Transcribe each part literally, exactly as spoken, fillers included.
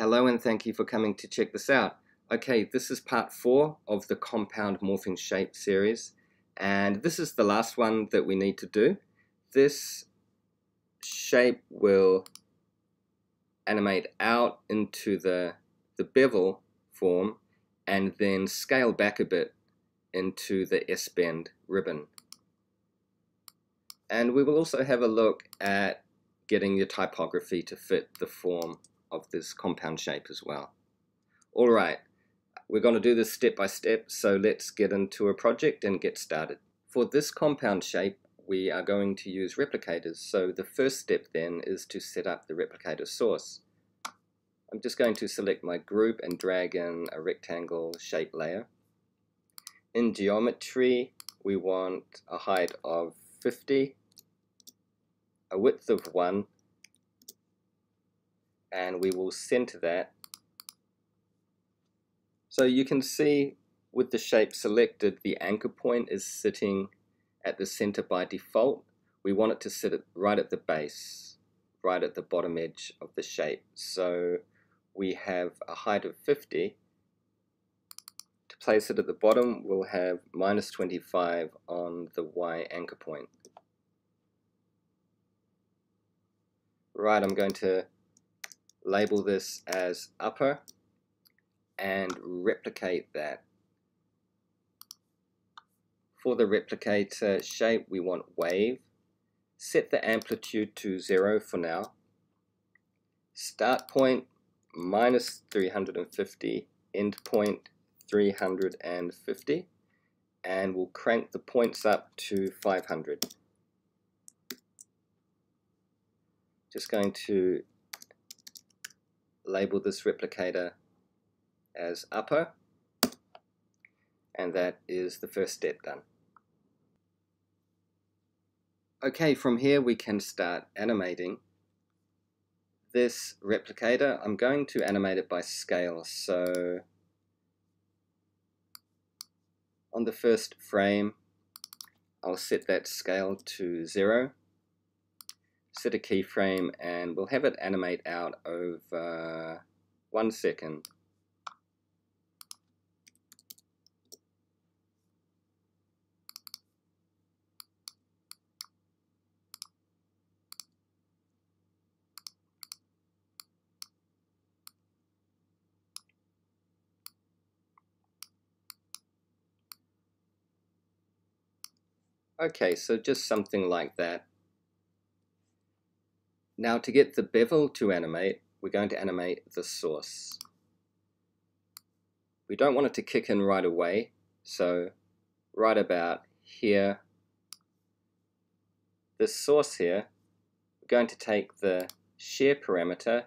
Hello and thank you for coming to check this out. Okay, this is part four of the Compound Morphing Shape series, and this is the last one that we need to do. This shape will animate out into the, the bevel form and then scale back a bit into the S-Bend ribbon. And we will also have a look at getting your typography to fit the form of this compound shape as well. Alright, we're going to do this step by step, so let's get into a project and get started. For this compound shape we are going to use replicators, so the first step then is to set up the replicator source. I'm just going to select my group and drag in a rectangle shape layer. In geometry we want a height of fifty, a width of one, and we will center that. So you can see with the shape selected, the anchor point is sitting at the center by default. We want it to sit right at the base, right at the bottom edge of the shape. So we have a height of fifty. To place it at the bottom, we'll have minus twenty-five on the Y anchor point. Right, I'm going to label this as upper and replicate that. For the replicator shape we want wave. Set the amplitude to zero for now. Start point minus three hundred fifty, end point three hundred fifty, and we'll crank the points up to five hundred. Just going to label this replicator as upper, and that is the first step done. Okay, from here we can start animating this replicator. I'm going to animate it by scale, so on the first frame I'll set that scale to zero. Set a keyframe and we'll have it animate out over one second. Okay, so just something like that. Now to get the bevel to animate, we're going to animate the source. We don't want it to kick in right away, so right about here, this source here, we're going to take the shear parameter,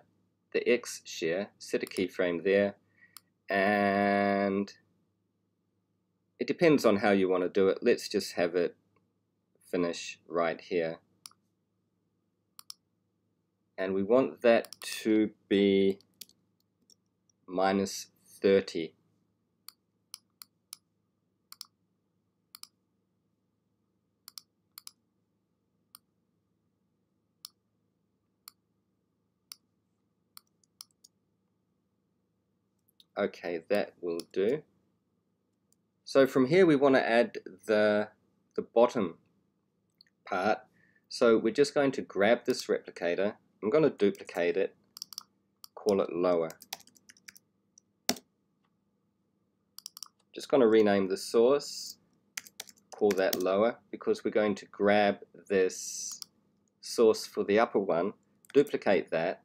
the X shear, set a keyframe there, and it depends on how you want to do it. Let's just have it finish right here. And we want that to be minus thirty. Okay, that will do. So from here we want to add the, the bottom part. So we're just going to grab this replicator. I'm going to duplicate it, call it lower. Just going to rename the source, call that lower, because we're going to grab this source for the upper one, duplicate that,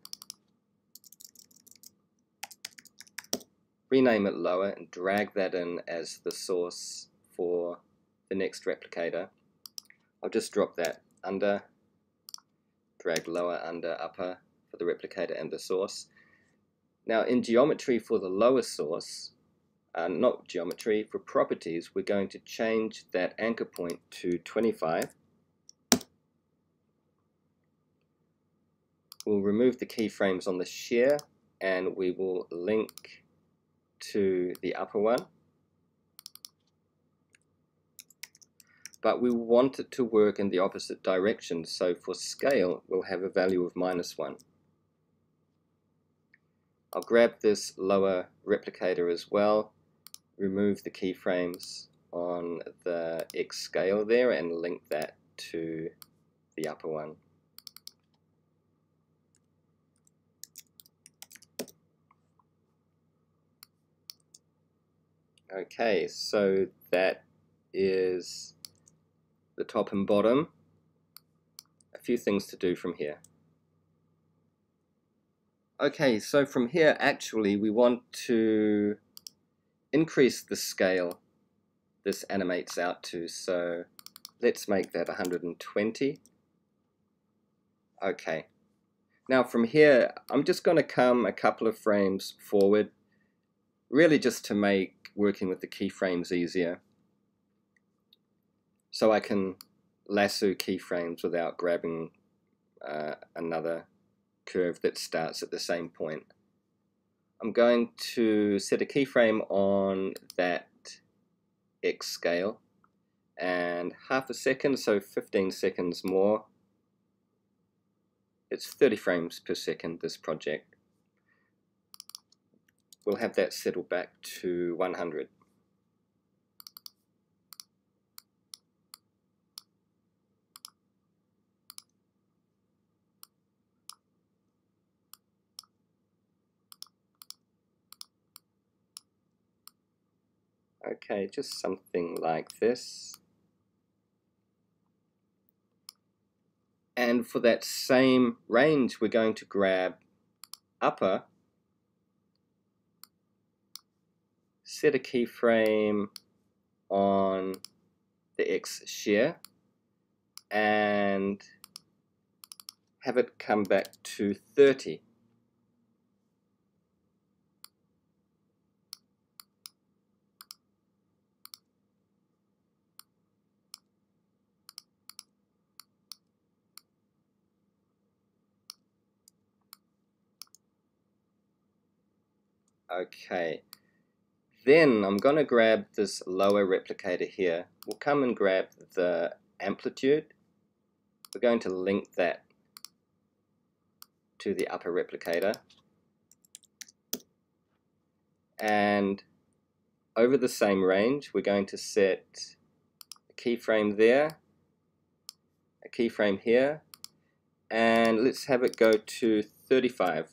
rename it lower and drag that in as the source for the next replicator. I'll just drop that under. Drag lower under upper for the replicator and the source. Now in geometry for the lower source, uh, not geometry, for properties, we're going to change that anchor point to twenty-five. We'll remove the keyframes on the shear and we will link to the upper one. But we want it to work in the opposite direction, so for scale we'll have a value of minus one. I'll grab this lower replicator as well, remove the keyframes on the X scale there and link that to the upper one. Okay, so that is the top and bottom. A few things to do from here. Okay, so from here actually we want to increase the scale this animates out to, so let's make that one hundred twenty. Okay, now from here I'm just going to come a couple of frames forward, really just to make working with the keyframes easier, so I can lasso keyframes without grabbing uh, another curve that starts at the same point. I'm going to set a keyframe on that X scale and half a second, so fifteen seconds more. It's thirty frames per second, this project. We'll have that settle back to one hundred. Okay, just something like this. And for that same range, we're going to grab upper, set a keyframe on the X shear, and have it come back to thirty. Okay, then I'm going to grab this lower replicator here. We'll come and grab the amplitude. We're going to link that to the upper replicator. And over the same range, we're going to set a keyframe there, a keyframe here, and let's have it go to thirty-five.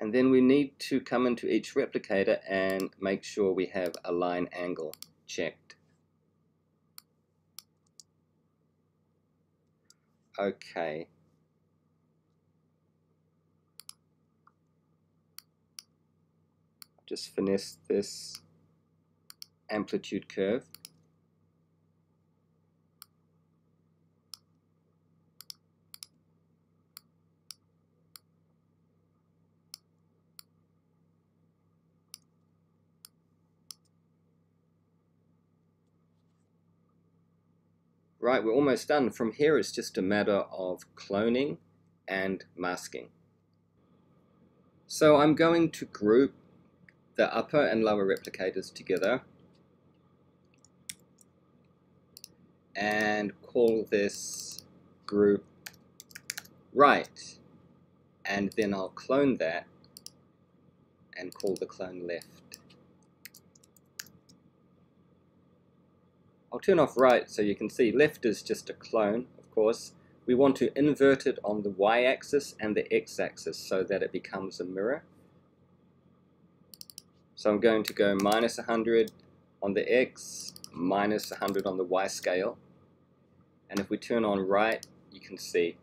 And then we need to come into each replicator and make sure we have a line angle checked. Okay. Just finesse this amplitude curve. Right, we're almost done. From here it's just a matter of cloning and masking. So I'm going to group the upper and lower replicators together and call this group right, and then I'll clone that and call the clone left. I'll turn off right so you can see left is just a clone, of course. We want to invert it on the y-axis and the x-axis so that it becomes a mirror. So I'm going to go minus one hundred on the x, minus one hundred on the y scale. And if we turn on right, you can see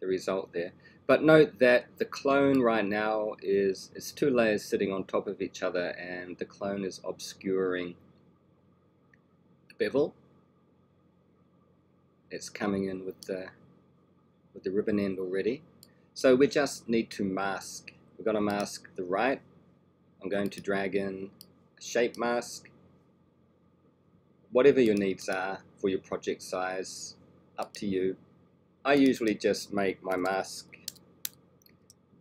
the result there. But note that the clone right now is it's two layers sitting on top of each other, and the clone is obscuring bevel. It's coming in with the with the ribbon end already. So we just need to mask. We're going to mask the right. I'm going to drag in a shape mask. Whatever your needs are for your project size, up to you. I usually just make my mask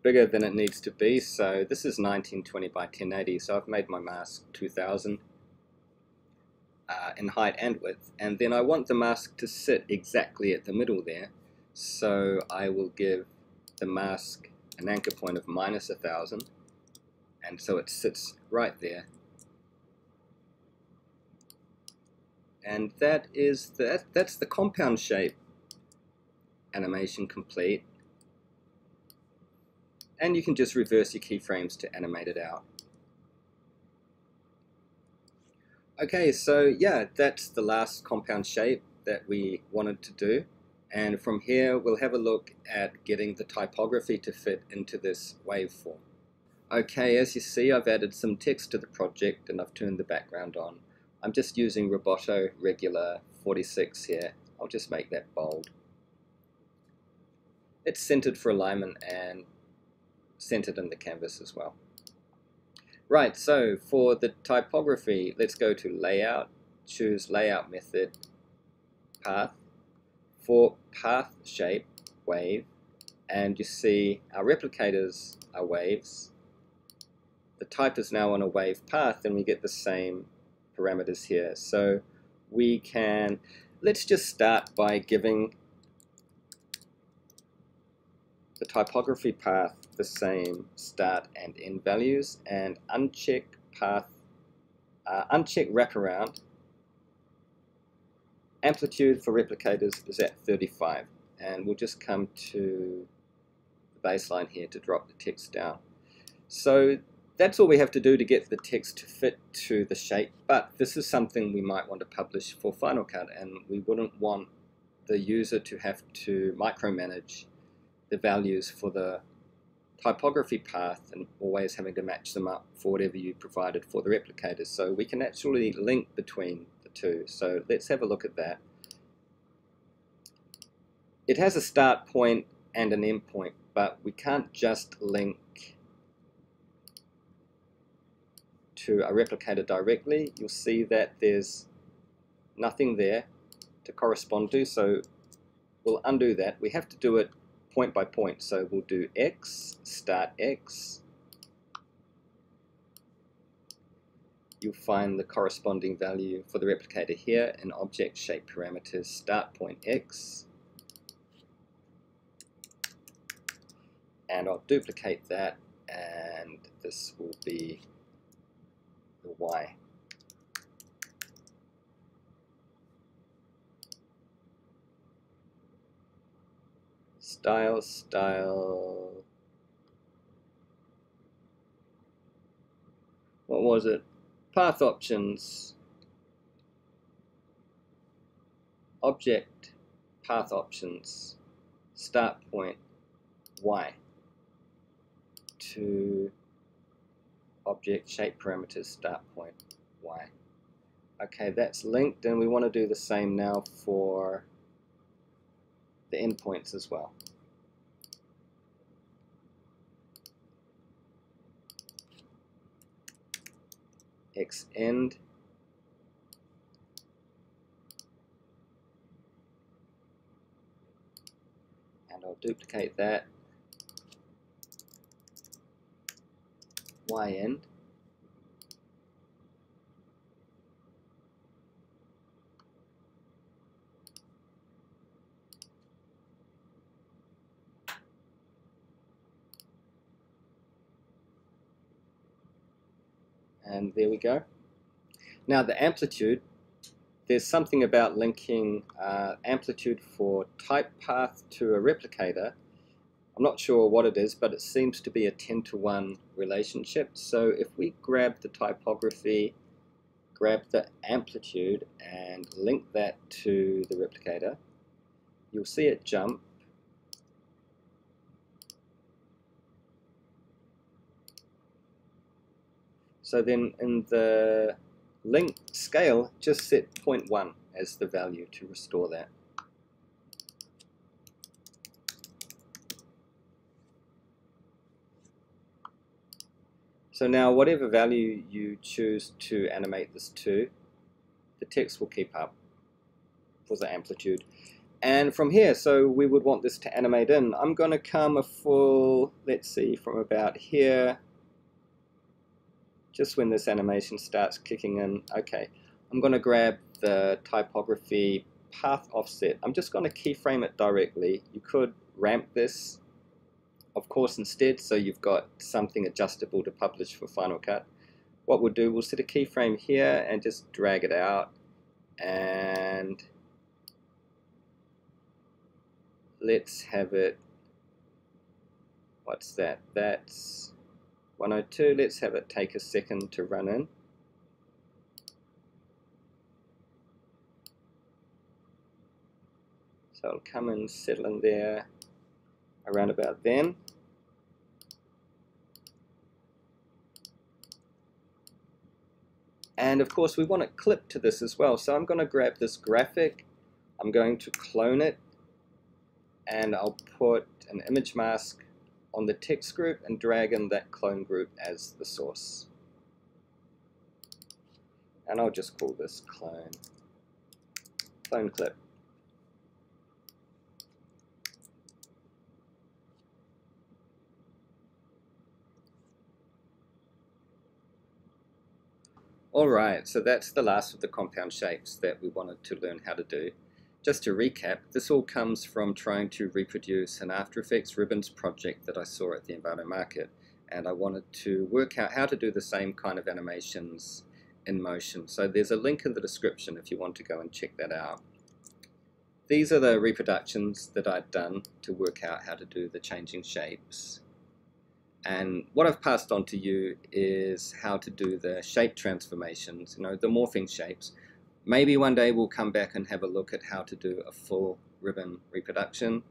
bigger than it needs to be. So this is nineteen twenty by ten eighty, so I've made my mask two thousand. uh, in height and width, and then I want the mask to sit exactly at the middle there, so I will give the mask an anchor point of minus a thousand, and so it sits right there. And that is that. That's the compound shape animation complete. And you can just reverse your keyframes to animate it out. Okay, so yeah, that's the last compound shape that we wanted to do. And from here, we'll have a look at getting the typography to fit into this waveform. Okay, as you see, I've added some text to the project and I've turned the background on. I'm just using Roboto regular forty-six here. I'll just make that bold. It's centered for alignment and centered in the canvas as well. Right, so for the typography, let's go to Layout, choose Layout Method, Path. For Path Shape, Wave, and you see our replicators are waves. The type is now on a wave path, and we get the same parameters here. So we can, let's just start by giving the typography path the same start and end values, and uncheck path, uh, uncheck wraparound. Amplitude for replicators is at thirty-five, and we'll just come to the baseline here to drop the text down. So that's all we have to do to get the text to fit to the shape, but this is something we might want to publish for Final Cut, and we wouldn't want the user to have to micromanage the values for the typography path and always having to match them up for whatever you provided for the replicators. So we can actually link between the two. So let's have a look at that. It has a start point and an end point, but we can't just link to a replicator directly. You'll see that there's nothing there to correspond to, so we'll undo that. We have to do it point by point, so we'll do X, start X, you'll find the corresponding value for the replicator here in object shape parameters, start point X, and I'll duplicate that, and this will be the Y. Style, style, what was it? Path options, object, path options, start point, Y, to object shape parameters, start point, Y. Okay, that's linked, and we want to do the same now for the endpoints as well. X end, and I'll duplicate that, Y end, and there we go. Now the amplitude, there's something about linking uh, amplitude for type path to a replicator. I'm not sure what it is, but it seems to be a ten to one relationship. So if we grab the typography, grab the amplitude, and link that to the replicator, you'll see it jump. So then in the link scale, just set zero point one as the value to restore that. So now whatever value you choose to animate this to, the text will keep up for the amplitude. And from here, so we would want this to animate in. I'm going to come a full, let's see, from about here, just when this animation starts kicking in. Okay, I'm going to grab the typography path offset. I'm just going to keyframe it directly. You could ramp this, of course, instead, so you've got something adjustable to publish for Final Cut. What we'll do, we'll set a keyframe here and just drag it out and let's have it, what's that, that's one oh two, let's have it take a second to run in. So it'll come and settle in there around about then. And of course we want to clip to this as well, so I'm going to grab this graphic, I'm going to clone it, and I'll put an image mask on the text group and drag in that clone group as the source. And I'll just call this clone, clone clip. Alright, so that's the last of the compound shapes that we wanted to learn how to do. Just to recap, this all comes from trying to reproduce an After Effects Ribbons project that I saw at the Envato Market, and I wanted to work out how to do the same kind of animations in motion. So there's a link in the description if you want to go and check that out. These are the reproductions that I've done to work out how to do the changing shapes. And what I've passed on to you is how to do the shape transformations, you know, the morphing shapes. Maybe one day we'll come back and have a look at how to do a full ribbon reproduction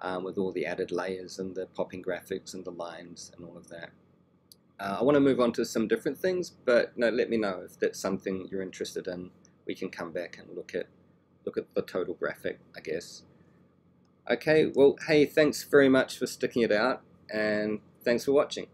um, with all the added layers and the popping graphics and the lines and all of that. Uh, I want to move on to some different things, but no, let me know if that's something you're interested in. We can come back and look at, look at the total graphic, I guess. Okay, well, hey, thanks very much for sticking it out, and thanks for watching.